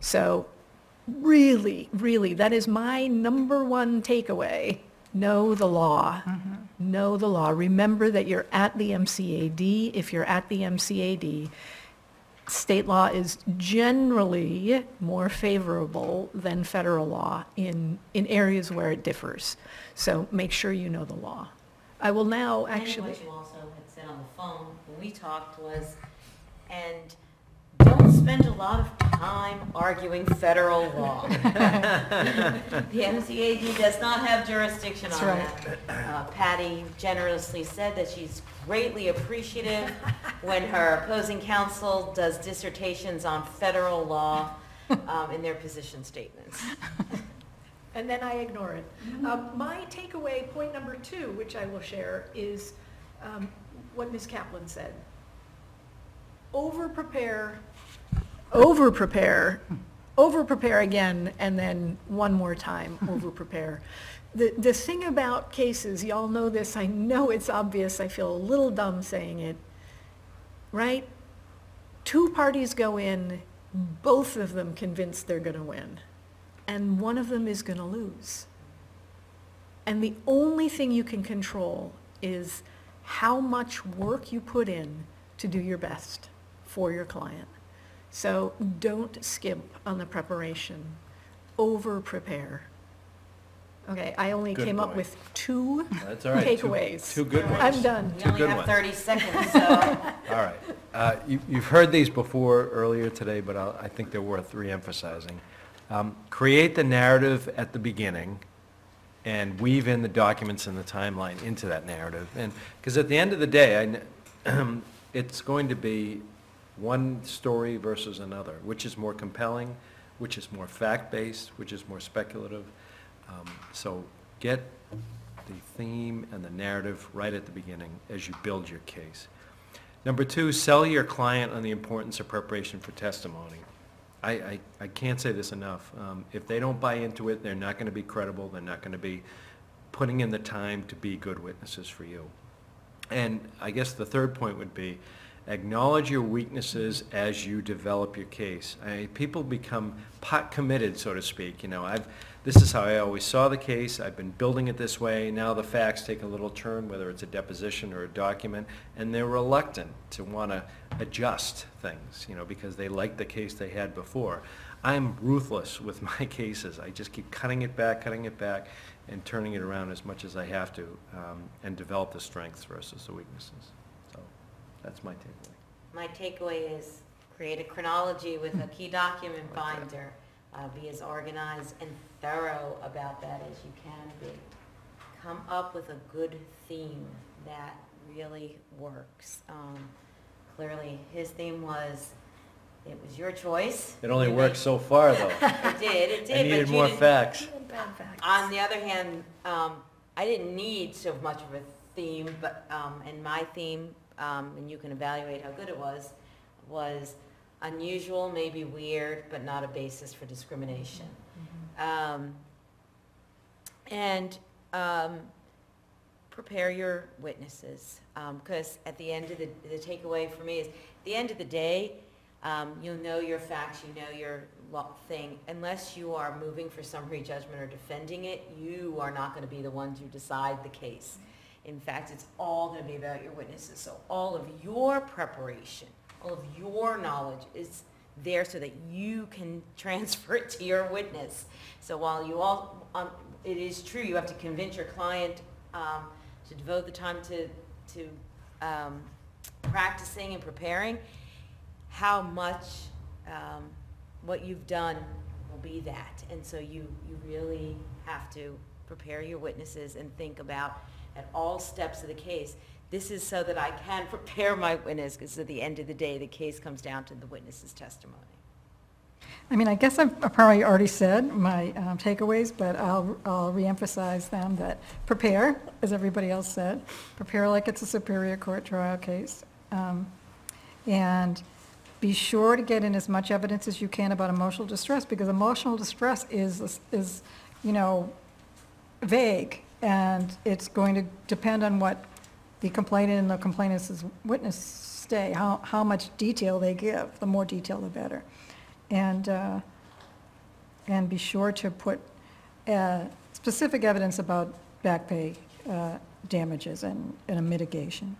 So really, really, that is my #1 takeaway. Know the law. Mm-hmm. Know the law. Remember that you're at the MCAD. If you're at the MCAD, state law is generally more favorable than federal law in areas where it differs. So make sure you know the law. I will now actually... What you also had said on the phone when we talked was, and don't spend a lot of time arguing federal law. The MCAD does not have jurisdiction on that. Patty generously said that she's greatly appreciative when her opposing counsel does dissertations on federal law in their position statements. And then I ignore it. My takeaway, point #2, which I will share, is what Ms. Kaplan said. Over-prepare, over-prepare, over-prepare again, and then one more time, over-prepare. The thing about cases, y'all know this, I know it's obvious, I feel a little dumb saying it, right? Two parties go in, both of them convinced they're going to win, and one of them is going to lose. And the only thing you can control is how much work you put in to do your best for your client. So don't skimp on the preparation. Over-prepare. Okay, I only came up with 2 takeaways. Two good ones. I'm done. We only have 30 seconds, so. All right. You've heard these before earlier today, but I think they're worth re-emphasizing. Create the narrative at the beginning and weave in the documents and the timeline into that narrative. Because at the end of the day, it's going to be one story versus another, which is more compelling, which is more fact-based, which is more speculative. So get the theme and the narrative right at the beginning as you build your case. #2, sell your client on the importance of preparation for testimony. I can't say this enough. If they don't buy into it, they're not going to be credible. They're not going to be putting in the time to be good witnesses for you. And I guess the third point would be, acknowledge your weaknesses as you develop your case. People become pot committed, so to speak. You know, this is how I always saw the case. I've been building it this way. Now the facts take a little turn, whether it's a deposition or a document, and they're reluctant to want to adjust things, you know, because they liked the case they had before. I'm ruthless with my cases. I just keep cutting it back, and turning it around as much as I have to, and develop the strengths versus the weaknesses. So that's my takeaway. My takeaway is create a chronology with a key document binder. Be as organized and thorough about that as you can be. Come up with a good theme that really works. Clearly his theme was, it was your choice. It only worked so far, though. It did. I needed more facts. On the other hand, I didn't need so much of a theme, but and my theme, and you can evaluate how good it was unusual, maybe weird, but not a basis for discrimination. Mm-hmm. Prepare your witnesses, because at the end of the takeaway for me is, at the end of the day, you'll know your facts, you know your thing. Unless you are moving for summary judgment or defending it, you are not going to be the ones who decide the case. In fact, it's all going to be about your witnesses. So all of your preparation, all of your knowledge is there so that you can transfer it to your witness. So while you all, it is true, you have to convince your client to devote the time to practicing and preparing, how much what you've done will be that. And so you really have to prepare your witnesses and think about at all steps of the case, this is so that I can prepare my witness, because at the end of the day, the case comes down to the witness's testimony. I mean, I guess I've probably already said my takeaways, but I'll re-emphasize them, that prepare, as everybody else said, prepare like it's a Superior Court trial case. And be sure to get in as much evidence as you can about emotional distress, because emotional distress is you know, vague, and it's going to depend on what the complainant and the complainant's witness how much detail they give. The more detail, the better. And and be sure to put specific evidence about back pay damages and a mitigation.